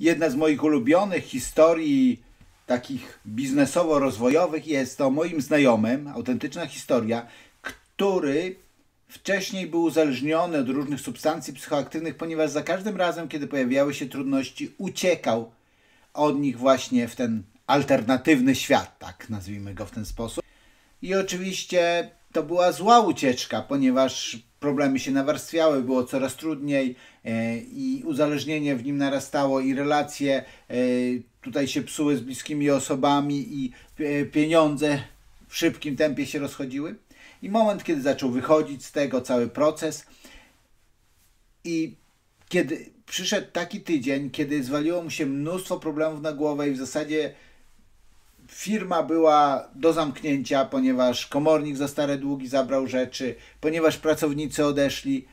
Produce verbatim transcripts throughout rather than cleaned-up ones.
Jedna z moich ulubionych historii takich biznesowo-rozwojowych jest o moim znajomym, autentyczna historia, który wcześniej był uzależniony od różnych substancji psychoaktywnych, ponieważ za każdym razem, kiedy pojawiały się trudności, uciekał od nich właśnie w ten alternatywny świat, tak nazwijmy go w ten sposób. I oczywiście to była zła ucieczka, ponieważ problemy się nawarstwiały, było coraz trudniej i uzależnienie w nim narastało i relacje tutaj się psuły z bliskimi osobami i pieniądze w szybkim tempie się rozchodziły. I moment, kiedy zaczął wychodzić z tego, cały proces i kiedy przyszedł taki tydzień, kiedy zwaliło mu się mnóstwo problemów na głowę i w zasadzie firma była do zamknięcia, ponieważ komornik za stare długi zabrał rzeczy, ponieważ pracownicy odeszli.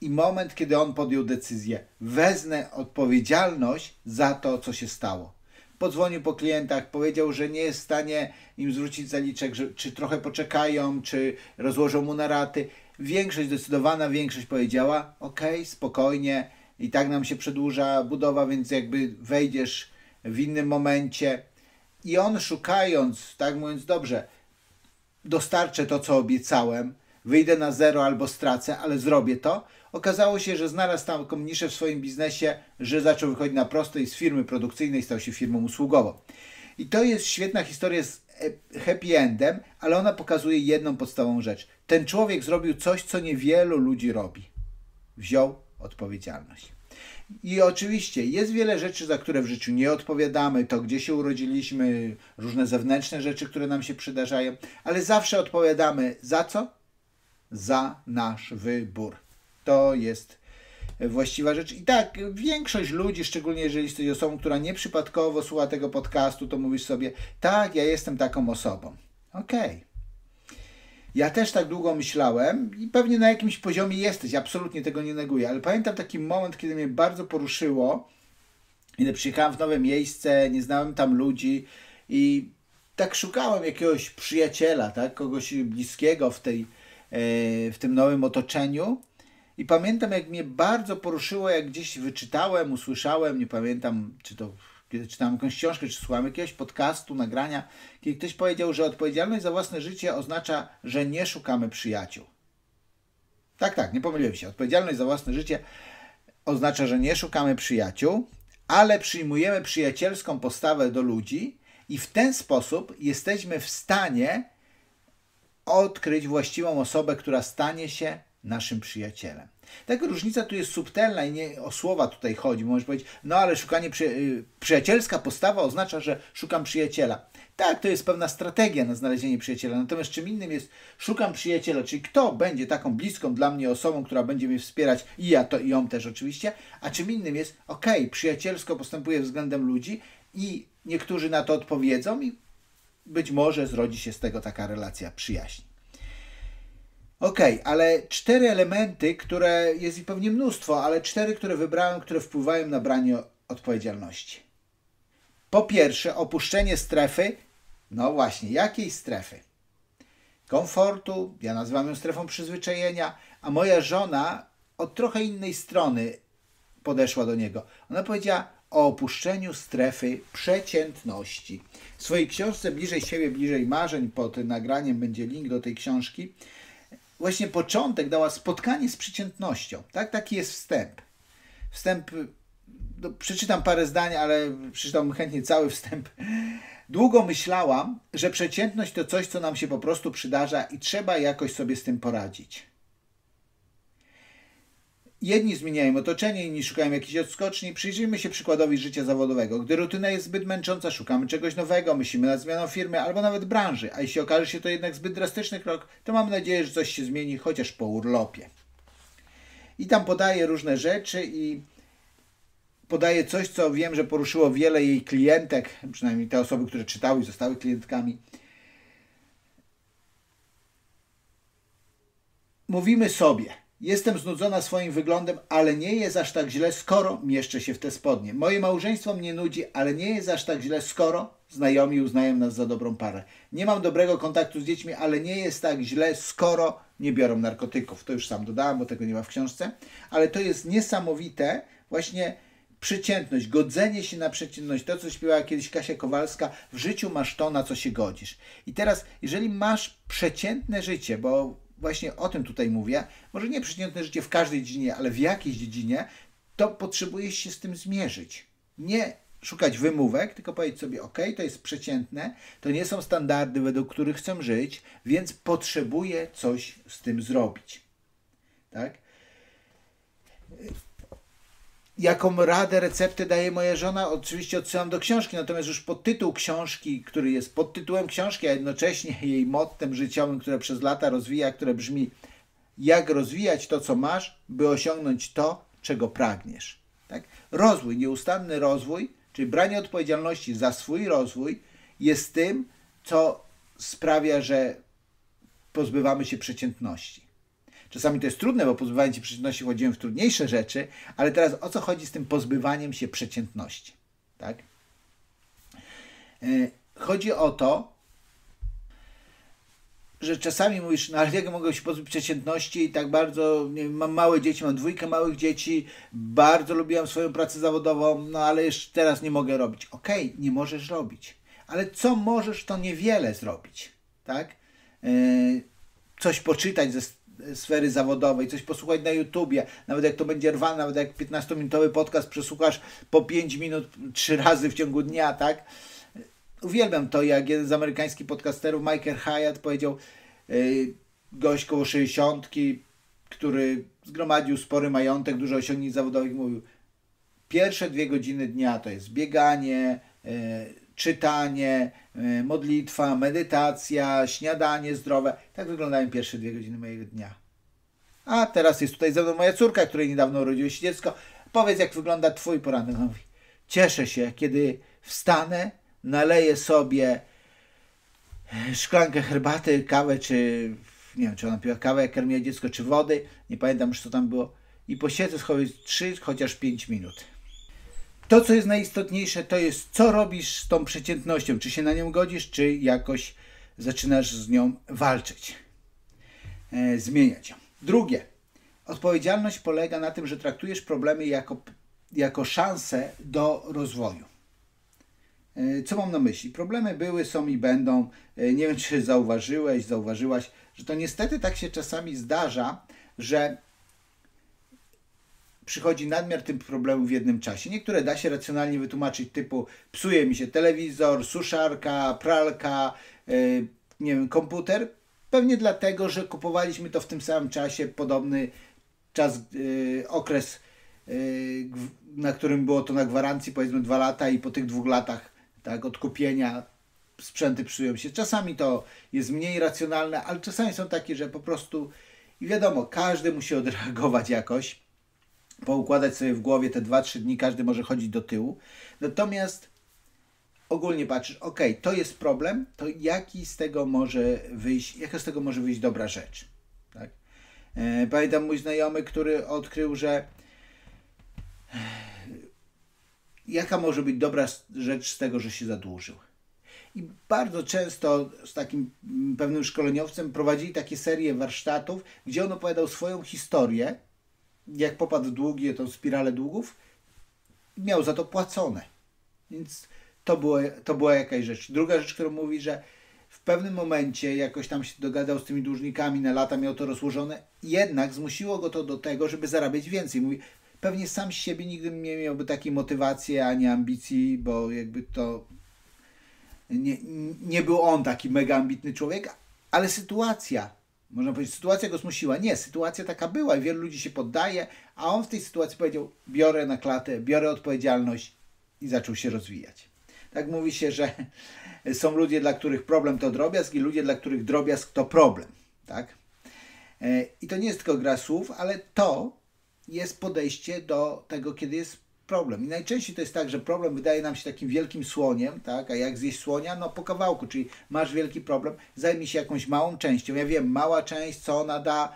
I moment, kiedy on podjął decyzję, wezmę odpowiedzialność za to, co się stało. Podzwonił po klientach, powiedział, że nie jest w stanie im zwrócić zaliczek, że, czy trochę poczekają, czy rozłożą mu na raty. Większość, zdecydowana większość powiedziała, ok, spokojnie, i tak nam się przedłuża budowa, więc jakby wejdziesz w innym momencie. I on szukając, tak mówiąc, dobrze, dostarczę to, co obiecałem, wyjdę na zero albo stracę, ale zrobię to. Okazało się, że znalazł taką niszę w swoim biznesie, że zaczął wychodzić na prosto i z firmy produkcyjnej stał się firmą usługową. I to jest świetna historia z happy endem, ale ona pokazuje jedną podstawową rzecz. Ten człowiek zrobił coś, co niewielu ludzi robi. Wziął odpowiedzialność. I oczywiście jest wiele rzeczy, za które w życiu nie odpowiadamy, to gdzie się urodziliśmy, różne zewnętrzne rzeczy, które nam się przydarzają, ale zawsze odpowiadamy za co? Za nasz wybór. To jest właściwa rzecz. I tak, większość ludzi, szczególnie jeżeli jesteś osobą, która nieprzypadkowo słucha tego podcastu, to mówisz sobie, tak, ja jestem taką osobą. Okej. Okay. Ja też tak długo myślałem i pewnie na jakimś poziomie jesteś, absolutnie tego nie neguję, ale pamiętam taki moment, kiedy mnie bardzo poruszyło, kiedy przyjechałem w nowe miejsce, nie znałem tam ludzi i tak szukałem jakiegoś przyjaciela, tak, kogoś bliskiego w tej, w tym nowym otoczeniu. I pamiętam, jak mnie bardzo poruszyło, jak gdzieś wyczytałem, usłyszałem, nie pamiętam, czy to kiedy czytałem jakąś książkę, czy słuchałem jakiegoś podcastu, nagrania, kiedy ktoś powiedział, że odpowiedzialność za własne życie oznacza, że nie szukamy przyjaciół. Tak, tak, nie pomyliłem się. Odpowiedzialność za własne życie oznacza, że nie szukamy przyjaciół, ale przyjmujemy przyjacielską postawę do ludzi i w ten sposób jesteśmy w stanie odkryć właściwą osobę, która stanie się naszym przyjacielem. Taka różnica tu jest subtelna i nie o słowa tutaj chodzi. Możesz powiedzieć, no ale szukanie przy... przyjacielska postawa oznacza, że szukam przyjaciela. Tak, to jest pewna strategia na znalezienie przyjaciela. Natomiast czym innym jest szukam przyjaciela, czyli kto będzie taką bliską dla mnie osobą, która będzie mnie wspierać i ja to i ją też oczywiście, a czym innym jest okej, okay, przyjacielsko postępuję względem ludzi i niektórzy na to odpowiedzą i być może zrodzi się z tego taka relacja przyjaźni. Ok, ale cztery elementy, które jest i pewnie mnóstwo, ale cztery, które wybrałem, które wpływają na branie odpowiedzialności. Po pierwsze, opuszczenie strefy. No właśnie, jakiej strefy? Komfortu, ja nazywam ją strefą przyzwyczajenia, a moja żona od trochę innej strony podeszła do niego. Ona powiedziała o opuszczeniu strefy przeciętności. W swojej książce Bliżej siebie, bliżej marzeń, pod nagraniem będzie link do tej książki, właśnie początek dała spotkanie z przeciętnością. Tak? Taki jest wstęp. Wstęp, no, przeczytam parę zdań, ale przeczytam chętnie cały wstęp. Długo myślałam, że przeciętność to coś, co nam się po prostu przydarza i trzeba jakoś sobie z tym poradzić. Jedni zmieniają otoczenie, inni szukają jakichś odskoczni. Przyjrzyjmy się przykładowi życia zawodowego. Gdy rutyna jest zbyt męcząca, szukamy czegoś nowego, myślimy nad zmianą firmy albo nawet branży. A jeśli okaże się to jednak zbyt drastyczny krok, to mam nadzieję, że coś się zmieni, chociaż po urlopie. I tam podaję różne rzeczy i podaję coś, co wiem, że poruszyło wiele jej klientek, przynajmniej te osoby, które czytały i zostały klientkami. Mówimy sobie. Jestem znudzona swoim wyglądem, ale nie jest aż tak źle, skoro mieszczę się w te spodnie. Moje małżeństwo mnie nudzi, ale nie jest aż tak źle, skoro znajomi uznają nas za dobrą parę. Nie mam dobrego kontaktu z dziećmi, ale nie jest tak źle, skoro nie biorą narkotyków. To już sam dodałem, bo tego nie ma w książce. Ale to jest niesamowite właśnie Przeciętność, godzenie się na przeciętność, to co śpiewała kiedyś Kasia Kowalska, w życiu masz to, na co się godzisz. I teraz, jeżeli masz przeciętne życie, bo właśnie o tym tutaj mówię, może nie przeciętne życie w każdej dziedzinie, ale w jakiejś dziedzinie, to potrzebujesz się z tym zmierzyć. Nie szukać wymówek, tylko powiedzieć sobie, ok, to jest przeciętne, to nie są standardy, według których chcę żyć, więc potrzebuję coś z tym zrobić. Tak? Jaką radę, receptę daje moja żona? Oczywiście odsyłam do książki, natomiast już podtytuł książki, który jest pod tytułem książki, a jednocześnie jej mottem życiowym, które przez lata rozwija, które brzmi: jak rozwijać to, co masz, by osiągnąć to, czego pragniesz. Tak? Rozwój, nieustanny rozwój, czyli branie odpowiedzialności za swój rozwój, jest tym, co sprawia, że pozbywamy się przeciętności. Czasami to jest trudne, bo pozbywanie się przeciętności wchodziłem w trudniejsze rzeczy, ale teraz o co chodzi z tym pozbywaniem się przeciętności? Tak? Chodzi o to, że czasami mówisz, no ale jak mogę się pozbyć przeciętności i tak bardzo, nie wiem, mam małe dzieci, mam dwójkę małych dzieci, bardzo lubiłam swoją pracę zawodową, no ale jeszcze teraz nie mogę robić. Okej, okay, nie możesz robić, ale co możesz, to niewiele zrobić. Tak? Coś poczytać ze sfery zawodowej, coś posłuchać na YouTubie, nawet jak to będzie rwane, nawet jak piętnastominutowy podcast przesłuchasz po pięć minut trzy razy w ciągu dnia, tak? Uwielbiam to, jak jeden z amerykańskich podcasterów, Michael Hyatt, powiedział, yy, gość koło sześćdziesiątki, który zgromadził spory majątek, dużo osiągnięć zawodowych, mówił: pierwsze dwie godziny dnia to jest bieganie, yy, czytanie, modlitwa, medytacja, śniadanie zdrowe. Tak wyglądają pierwsze dwie godziny mojego dnia. A teraz jest tutaj ze mną moja córka, której niedawno urodziło się dziecko. Powiedz, jak wygląda twój poranek. Ona mówi: cieszę się, kiedy wstanę, naleję sobie szklankę herbaty, kawę, czy nie wiem, czy ona piła kawę, jak karmiła dziecko, czy wody. Nie pamiętam już, co tam było. I posiedzę choć trzy, chociaż pięć minut. To, co jest najistotniejsze, to jest, co robisz z tą przeciętnością. Czy się na nią godzisz, czy jakoś zaczynasz z nią walczyć, e, zmieniać ją. Drugie, odpowiedzialność polega na tym, że traktujesz problemy jako, jako szansę do rozwoju. E, co mam na myśli? Problemy były, są i będą. E, nie wiem, czy zauważyłeś, zauważyłaś, że to niestety tak się czasami zdarza, że przychodzi nadmiar tych problemów w jednym czasie. Niektóre da się racjonalnie wytłumaczyć, typu psuje mi się telewizor, suszarka, pralka, yy, nie wiem, komputer. Pewnie dlatego, że kupowaliśmy to w tym samym czasie, podobny czas, yy, okres, yy, na którym było to na gwarancji, powiedzmy dwa lata i po tych dwóch latach, tak, od kupienia sprzęty psują się. Czasami to jest mniej racjonalne, ale czasami są takie, że po prostu, i wiadomo, każdy musi odreagować jakoś, poukładać sobie w głowie te dwa, trzy dni, każdy może chodzić do tyłu. Natomiast ogólnie patrzysz, ok, to jest problem, to jaki z tego może wyjść, jaka z tego może wyjść dobra rzecz. Tak? Pamiętam mój znajomy, który odkrył, że jaka może być dobra rzecz z tego, że się zadłużył. I bardzo często z takim pewnym szkoleniowcem prowadzili takie serie warsztatów, gdzie on opowiadał swoją historię, jak popadł w długi, tą spiralę długów, miał za to płacone. Więc to, było, to była jakaś rzecz. Druga rzecz, którą mówi, że w pewnym momencie jakoś tam się dogadał z tymi dłużnikami, na lata miał to rozłożone, jednak zmusiło go to do tego, żeby zarabiać więcej. Mówi, pewnie sam z siebie nigdy nie miałby takiej motywacji, ani ambicji, bo jakby to nie, nie był on taki mega ambitny człowiek, ale sytuacja, można powiedzieć, sytuacja go zmusiła. Nie, sytuacja taka była i wielu ludzi się poddaje, a on w tej sytuacji powiedział: biorę na klatę, biorę odpowiedzialność, i zaczął się rozwijać. Tak mówi się, że są ludzie, dla których problem to drobiazg, i ludzie, dla których drobiazg to problem. Tak? I to nie jest tylko gra słów, ale to jest podejście do tego, kiedy jest problem. I najczęściej to jest tak, że problem wydaje nam się takim wielkim słoniem, tak? A jak zjeść słonia? No po kawałku, czyli masz wielki problem, zajmij się jakąś małą częścią. Ja wiem, mała część, co ona da,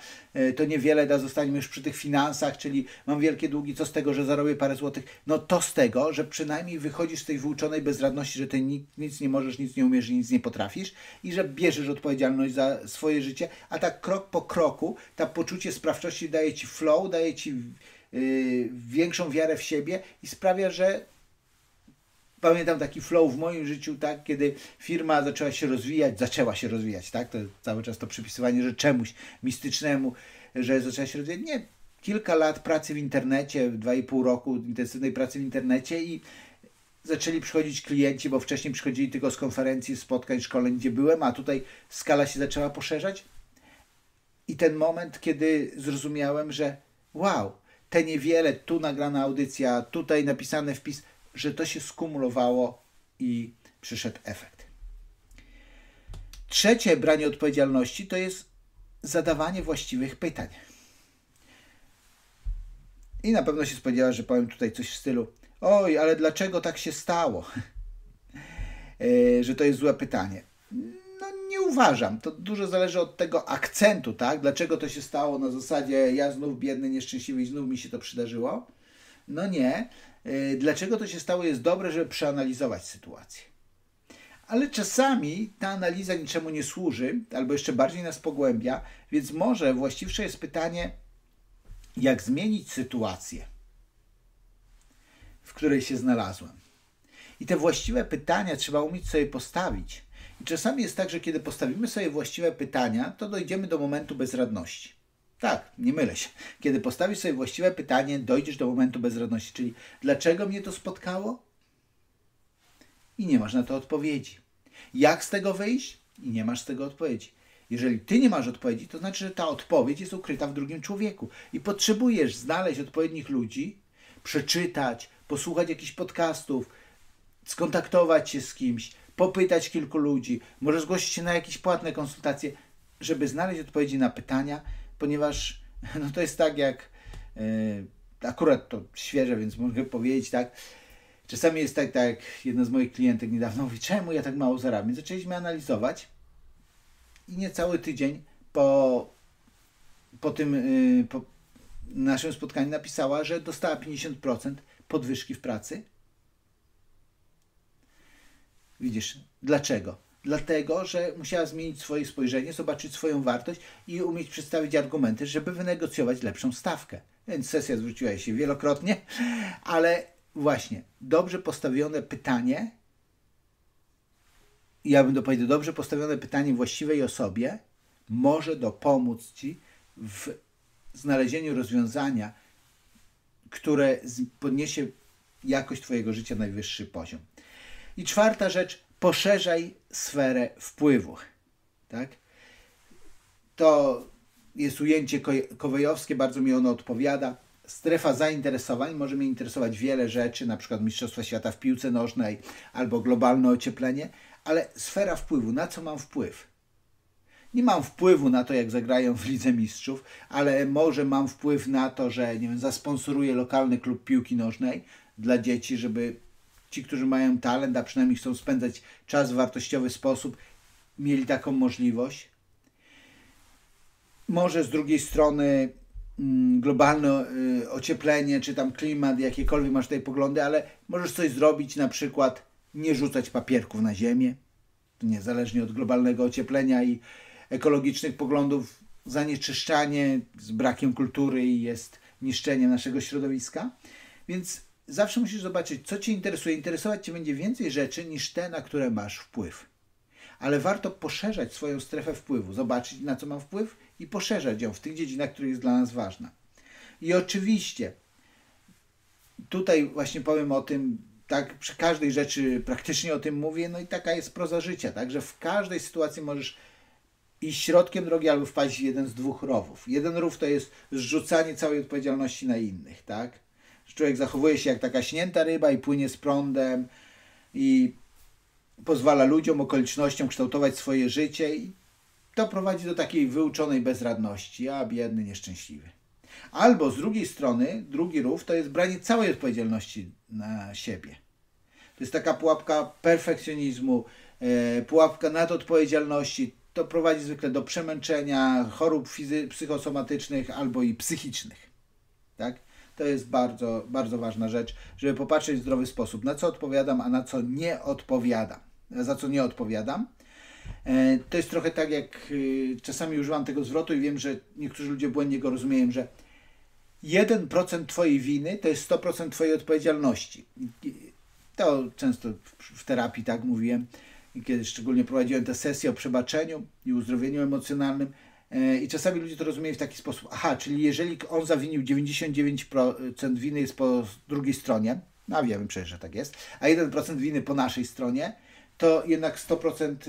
to niewiele da, zostaniemy już przy tych finansach, czyli mam wielkie długi, co z tego, że zarobię parę złotych? No to z tego, że przynajmniej wychodzisz z tej wyuczonej bezradności, że ty nic nie możesz, nic nie umiesz, nic nie potrafisz, i że bierzesz odpowiedzialność za swoje życie, a tak krok po kroku, to poczucie sprawczości daje ci flow, daje ci yy, większą wiarę w siebie i sprawia, że pamiętam taki flow w moim życiu, tak, kiedy firma zaczęła się rozwijać, zaczęła się rozwijać, tak, to cały czas to przypisywanie, że czemuś mistycznemu, że zaczęła się rozwijać. Nie, kilka lat pracy w internecie, dwa i pół roku intensywnej pracy w internecie i zaczęli przychodzić klienci, bo wcześniej przychodzili tylko z konferencji, spotkań, szkoleń, gdzie byłem, a tutaj skala się zaczęła poszerzać. I ten moment, kiedy zrozumiałem, że wow, te niewiele, tu nagrana audycja, tutaj napisany wpis, że to się skumulowało i przyszedł efekt. Trzecie branie odpowiedzialności to jest zadawanie właściwych pytań. I na pewno się spodziewałem, że powiem tutaj coś w stylu: oj, ale dlaczego tak się stało, że to jest złe pytanie? No nie uważam. To dużo zależy od tego akcentu, tak? Dlaczego to się stało na zasadzie ja znów biedny, nieszczęśliwy i znów mi się to przydarzyło? No nie. Dlaczego to się stało jest dobre, żeby przeanalizować sytuację. Ale czasami ta analiza niczemu nie służy albo jeszcze bardziej nas pogłębia, więc może właściwsze jest pytanie, jak zmienić sytuację, w której się znalazłem. I te właściwe pytania trzeba umieć sobie postawić. I czasami jest tak, że kiedy postawimy sobie właściwe pytania, to dojdziemy do momentu bezradności. Tak, nie mylę się. Kiedy postawisz sobie właściwe pytanie, dojdziesz do momentu bezradności, czyli dlaczego mnie to spotkało? I nie masz na to odpowiedzi. Jak z tego wyjść? I nie masz z tego odpowiedzi. Jeżeli ty nie masz odpowiedzi, to znaczy, że ta odpowiedź jest ukryta w drugim człowieku i potrzebujesz znaleźć odpowiednich ludzi, przeczytać, posłuchać jakichś podcastów, skontaktować się z kimś, popytać kilku ludzi, może zgłosić się na jakieś płatne konsultacje, żeby znaleźć odpowiedzi na pytania, ponieważ no to jest tak jak, yy, akurat to świeże, więc mogę powiedzieć tak, czasami jest tak, tak jak jedna z moich klientek niedawno mówi, czemu ja tak mało zarabiam? Zaczęliśmy analizować i niecały tydzień po, po tym yy, po naszym spotkaniu napisała, że dostała pięćdziesiąt procent podwyżki w pracy. Widzisz, dlaczego? Dlatego, że musiała zmienić swoje spojrzenie, zobaczyć swoją wartość i umieć przedstawić argumenty, żeby wynegocjować lepszą stawkę. Więc sesja zwróciła się wielokrotnie, ale właśnie, dobrze postawione pytanie, ja bym dopowiedział, dobrze postawione pytanie właściwej osobie może dopomóc ci w znalezieniu rozwiązania, które podniesie jakość twojego życia na najwyższy poziom. I czwarta rzecz, poszerzaj sferę wpływu. Tak? To jest ujęcie kowejowskie, bardzo mi ono odpowiada. Strefa zainteresowań może mnie interesować wiele rzeczy, na przykład Mistrzostwa Świata w piłce nożnej albo globalne ocieplenie, ale sfera wpływu, na co mam wpływ? Nie mam wpływu na to, jak zagrają w Lidze Mistrzów, ale może mam wpływ na to, że nie wiem, zasponsoruję lokalny klub piłki nożnej dla dzieci, żeby ci, którzy mają talent, a przynajmniej chcą spędzać czas w wartościowy sposób, mieli taką możliwość. Może z drugiej strony globalne ocieplenie, czy tam klimat, jakiekolwiek masz tutaj poglądy, ale możesz coś zrobić, na przykład nie rzucać papierków na ziemię, niezależnie od globalnego ocieplenia i ekologicznych poglądów, zanieczyszczanie z brakiem kultury i jest niszczeniem naszego środowiska. Więc zawsze musisz zobaczyć, co cię interesuje. Interesować cię będzie więcej rzeczy niż te, na które masz wpływ. Ale warto poszerzać swoją strefę wpływu, zobaczyć, na co mam wpływ i poszerzać ją w tych dziedzinach, które jest dla nas ważna. I oczywiście tutaj właśnie powiem o tym, tak, przy każdej rzeczy praktycznie o tym mówię, no i taka jest proza życia, tak, że w każdej sytuacji możesz iść środkiem drogi albo wpaść w jeden z dwóch rowów. Jeden rów to jest zrzucanie całej odpowiedzialności na innych, tak? Człowiek zachowuje się jak taka śnięta ryba i płynie z prądem i pozwala ludziom, okolicznościom kształtować swoje życie i to prowadzi do takiej wyuczonej bezradności, a biedny, nieszczęśliwy. Albo z drugiej strony, drugi rów to jest branie całej odpowiedzialności na siebie. To jest taka pułapka perfekcjonizmu, yy, pułapka nadodpowiedzialności. To prowadzi zwykle do przemęczenia, chorób psychosomatycznych albo i psychicznych. Tak? To jest bardzo, bardzo ważna rzecz, żeby popatrzeć w zdrowy sposób, na co odpowiadam, a na co nie odpowiadam. Za co nie odpowiadam. E, to jest trochę tak, jak y, czasami używam tego zwrotu i wiem, że niektórzy ludzie błędnie go rozumieją, że jeden procent twojej winy to jest sto procent twojej odpowiedzialności. To często w terapii tak mówiłem, kiedy szczególnie prowadziłem te sesje o przebaczeniu i uzdrowieniu emocjonalnym. I czasami ludzie to rozumieją w taki sposób. Aha, czyli jeżeli on zawinił, dziewięćdziesiąt dziewięć procent winy jest po drugiej stronie, no a wiemy przecież, że tak jest, a jeden procent winy po naszej stronie, to jednak sto procent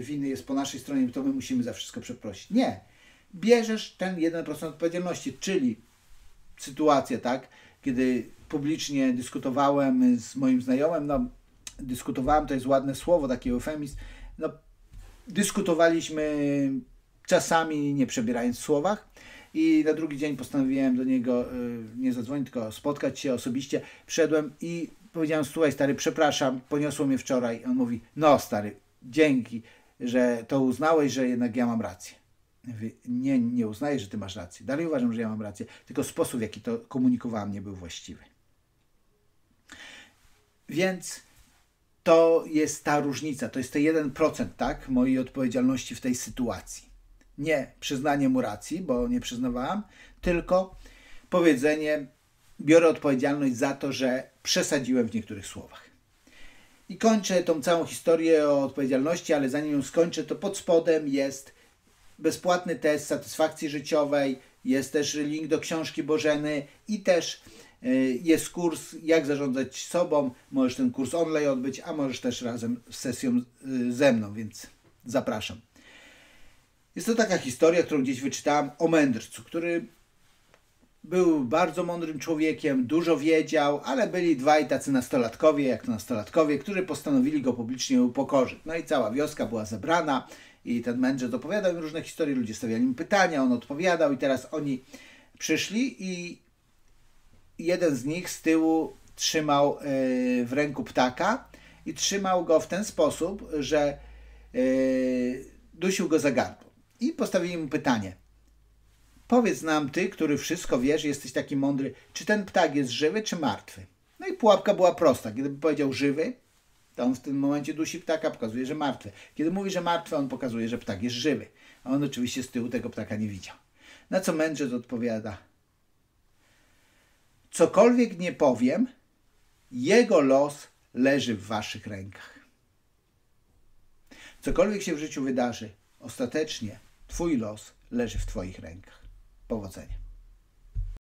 winy jest po naszej stronie, to my musimy za wszystko przeprosić. Nie. Bierzesz ten jeden procent odpowiedzialności, czyli sytuację, tak, kiedy publicznie dyskutowałem z moim znajomym, no dyskutowałem, to jest ładne słowo, taki eufemizm, no dyskutowaliśmy czasami nie przebierając w słowach i na drugi dzień postanowiłem do niego yy, nie zadzwonić, tylko spotkać się osobiście. Przyszedłem i powiedziałem, słuchaj stary, przepraszam, poniosło mnie wczoraj. On mówi, no stary, dzięki, że to uznałeś, że jednak ja mam rację. Mówię, nie, nie uznaję, że ty masz rację. Dalej uważam, że ja mam rację, tylko sposób, w jaki to komunikowałem, nie był właściwy. Więc to jest ta różnica, to jest te jeden procent, tak, mojej odpowiedzialności w tej sytuacji. Nie przyznanie mu racji, bo nie przyznawałam, tylko powiedzenie, biorę odpowiedzialność za to, że przesadziłem w niektórych słowach. I kończę tą całą historię o odpowiedzialności, ale zanim ją skończę, to pod spodem jest bezpłatny test satysfakcji życiowej, jest też link do książki Bożeny i też jest kurs, jak zarządzać sobą. Możesz ten kurs online odbyć, a możesz też razem z sesją ze mną, więc zapraszam. Jest to taka historia, którą gdzieś wyczytałem o mędrcu, który był bardzo mądrym człowiekiem, dużo wiedział, ale byli dwaj tacy nastolatkowie, jak to nastolatkowie, którzy postanowili go publicznie upokorzyć. No i cała wioska była zebrana i ten mędrzec opowiadał im różne historie, ludzie stawiali im pytania, on odpowiadał i teraz oni przyszli i jeden z nich z tyłu trzymał yy, w ręku ptaka i trzymał go w ten sposób, że yy, dusił go za gardło. I postawili mu pytanie. Powiedz nam, ty, który wszystko wiesz, jesteś taki mądry, czy ten ptak jest żywy, czy martwy? No i pułapka była prosta. Kiedy powiedział żywy, to on w tym momencie dusi ptaka, pokazuje, że martwy. Kiedy mówi, że martwy, on pokazuje, że ptak jest żywy. A on oczywiście z tyłu tego ptaka nie widział. Na co mędrzec odpowiada. Cokolwiek nie powiem, jego los leży w waszych rękach. Cokolwiek się w życiu wydarzy, ostatecznie twój los leży w twoich rękach. Powodzenia.